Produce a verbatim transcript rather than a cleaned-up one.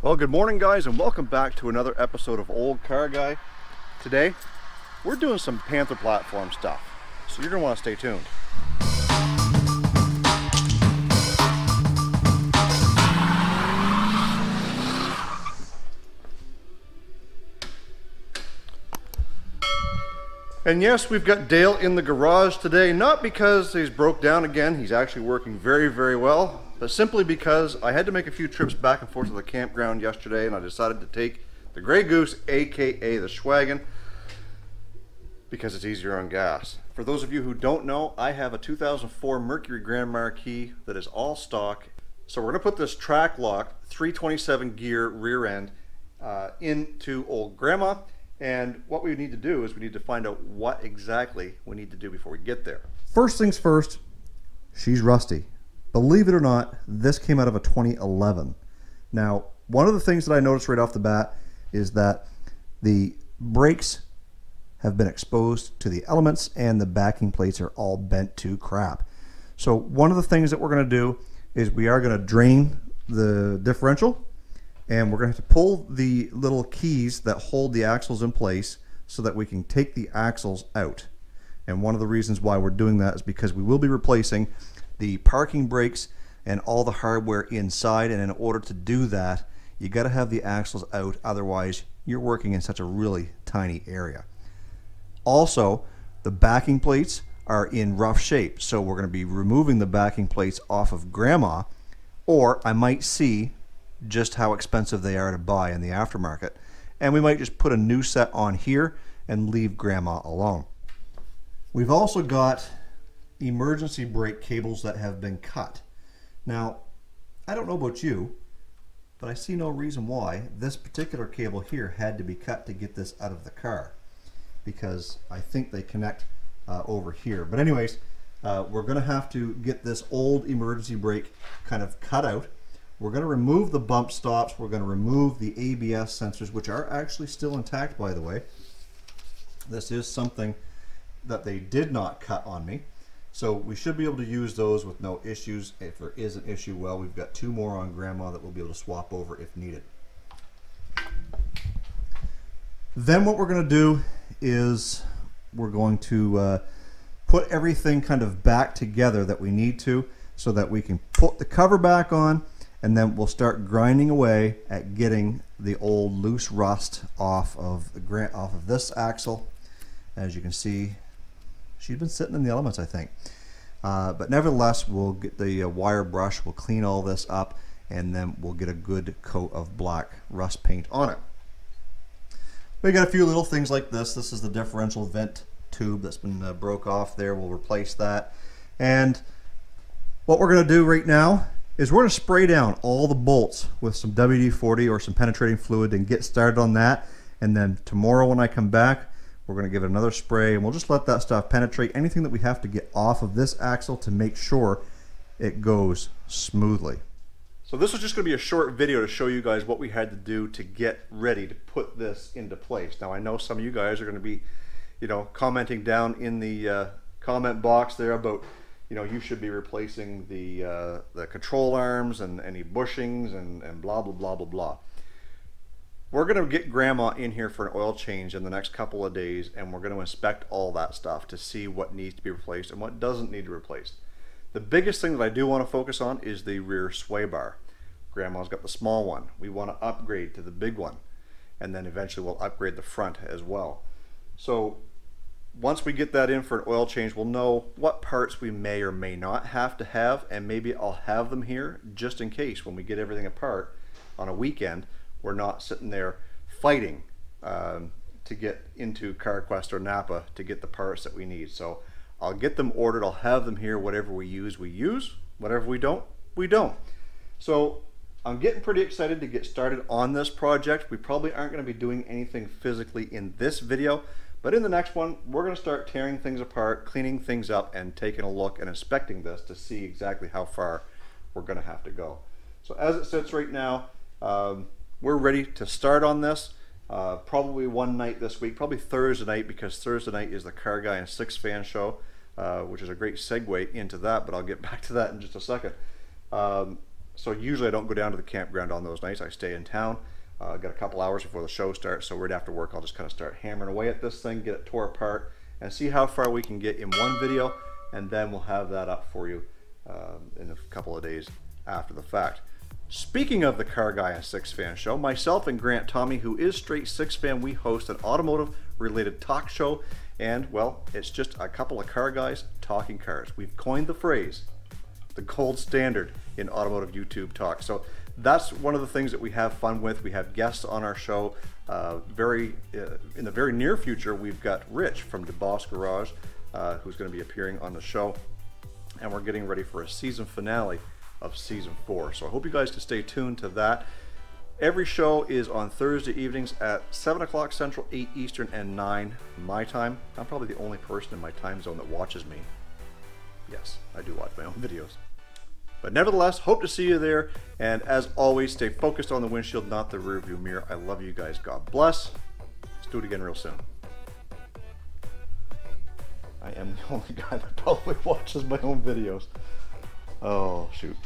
Well, good morning guys, and welcome back to another episode of Old Car Guy. Today we're doing some Panther platform stuff, so you're gonna want to stay tuned. And yes, we've got Dale in the garage today, not because he's broke down again, he's actually working very very well, but simply because I had to make a few trips back and forth to the campground yesterday, and I decided to take the Grey Goose, aka the Schwagon, because it's easier on gas. For those of you who don't know, I have a two thousand four Mercury Grand Marquis that is all stock. So we're gonna put this Track Lock three twenty-seven gear rear end uh, into old grandma, and what we need to do is we need to find out what exactly we need to do before we get there. First things first, she's rusty. Believe it or not, this came out of a twenty eleven. Now, one of the things that I noticed right off the bat is that the brakes have been exposed to the elements and the backing plates are all bent to crap. So one of the things that we're gonna do is we are gonna drain the differential, and we're gonna have to pull the little keys that hold the axles in place so that we can take the axles out. And one of the reasons why we're doing that is because we will be replacing the parking brakes and all the hardware inside, and in order to do that you got to have the axles out, otherwise you're working in such a really tiny area. Also, the backing plates are in rough shape, so we're going to be removing the backing plates off of grandma, or I might see just how expensive they are to buy in the aftermarket, and we might just put a new set on here and leave grandma alone. We've also got emergency brake cables that have been cut. Now, I don't know about you, but I see no reason why this particular cable here had to be cut to get this out of the car, because I think they connect uh, over here. But anyways, uh, we're gonna have to get this old emergency brake kind of cut out. We're gonna remove the bump stops, we're gonna remove the A B S sensors, which are actually still intact, by the way. This is something that they did not cut on me. So we should be able to use those with no issues. If there is an issue, well, we've got two more on grandma that we'll be able to swap over if needed. Then what we're going to do is we're going to uh, put everything kind of back together that we need to, so that we can put the cover back on, and then we'll start grinding away at getting the old loose rust off of the grant off of this axle. As you can see, she's been sitting in the elements, I think. Uh, but nevertheless, we'll get the uh, wire brush, we'll clean all this up, and then we'll get a good coat of black rust paint on it. We got a few little things like this. This is the differential vent tube that's been uh, broke off there. We'll replace that. And what we're gonna do right now is we're gonna spray down all the bolts with some W D forty or some penetrating fluid and get started on that. And then tomorrow when I come back, we're gonna give it another spray, and we'll just let that stuff penetrate anything that we have to get off of this axle to make sure it goes smoothly. So this is just gonna be a short video to show you guys what we had to do to get ready to put this into place. Now, I know some of you guys are gonna be, you know, commenting down in the uh, comment box there about, you know, you should be replacing the, uh, the control arms and any bushings and, and blah, blah, blah, blah, blah. We're gonna get grandma in here for an oil change in the next couple of days, and we're gonna inspect all that stuff to see what needs to be replaced and what doesn't need to be replaced. The biggest thing that I do wanna focus on is the rear sway bar. Grandma's got the small one. We wanna upgrade to the big one, and then eventually we'll upgrade the front as well. So once we get that in for an oil change, we'll know what parts we may or may not have to have, and maybe I'll have them here just in case when we get everything apart on a weekend. We're not sitting there fighting um, to get into CarQuest or Napa to get the parts that we need. So I'll get them ordered, I'll have them here. Whatever we use, we use. Whatever we don't, we don't. So I'm getting pretty excited to get started on this project. We probably aren't gonna be doing anything physically in this video, but in the next one, we're gonna start tearing things apart, cleaning things up, and taking a look and inspecting this to see exactly how far we're gonna have to go. So as it sits right now, um, we're ready to start on this, uh, probably one night this week, probably Thursday night, because Thursday night is the Car Guy and Six Fan Show, uh, which is a great segue into that, but I'll get back to that in just a second. Um, So usually I don't go down to the campground on those nights. I stay in town. Uh, got a couple hours before the show starts, so right after work I'll just kind of start hammering away at this thing, get it tore apart, and see how far we can get in one video, and then we'll have that up for you um, in a couple of days after the fact. Speaking of the Car Guy and Six Fan Show, myself and Grant Tommy, who is Straight Six Fan, we host an automotive-related talk show, and, well, it's just a couple of car guys talking cars. We've coined the phrase, the gold standard in automotive YouTube talk. So that's one of the things that we have fun with. We have guests on our show. Uh, very uh, in the very near future, we've got Rich from DeBoss Garage, uh, who's going to be appearing on the show, and we're getting ready for a season finale of season four. So I hope you guys can stay tuned to that. Every show is on Thursday evenings at seven o'clock Central, eight Eastern, and nine my time. I'm probably the only person in my time zone that watches me. Yes, I do watch my own videos. But nevertheless, hope to see you there. And as always, stay focused on the windshield, not the rearview mirror. I love you guys. God bless. Let's do it again real soon. I am the only guy that probably watches my own videos. Oh, shoot.